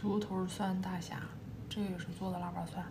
猪头蒜大虾，这个也是做的腊八蒜。